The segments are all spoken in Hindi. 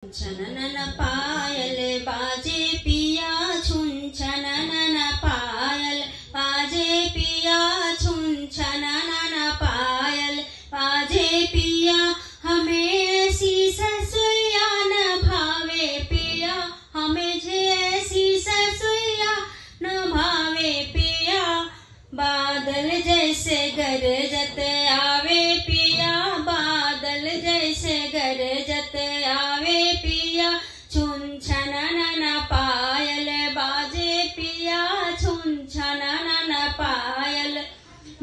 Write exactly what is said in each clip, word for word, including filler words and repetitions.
छनन पायल बाजे पिया छुन छनन पायल बाजे पिया छुन छनन पायल बाजे पिया हमें ऐसी ससुइया न भावे पिया हमें जे ऐसी ससुइया न भावे पिया बादल जैसे गरजत आवे पिया बादल जैसे गरजत आवे पिया छुन छनन पायल बाजे पिया छुन छनन पायल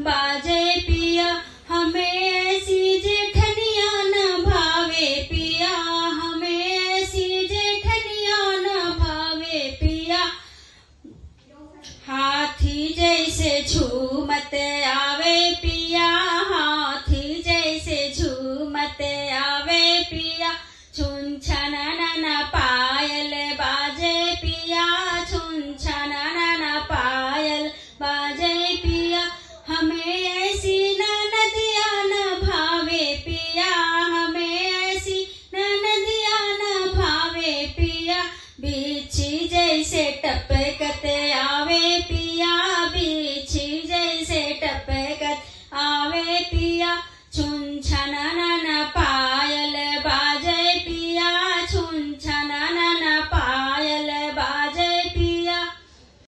बाजे पिया हमें ऐसी जेठनिया न भावे पिया हमें ऐसी जेठनिया न भावे पिया हाथी जैसे झूमत आवे पिया हाथी जैसे झूमत आवे पिया छुन छनन पायल बाजे पिया छुन छनन पायल बाजे पिया हमें ऐसी ननदिया न भावे पिया हमें ऐसी ननदिया न भावे पिया बीछी जैसे टपकते आवे पिया बीछी जैसे टपकत आवे पिया छुन छनन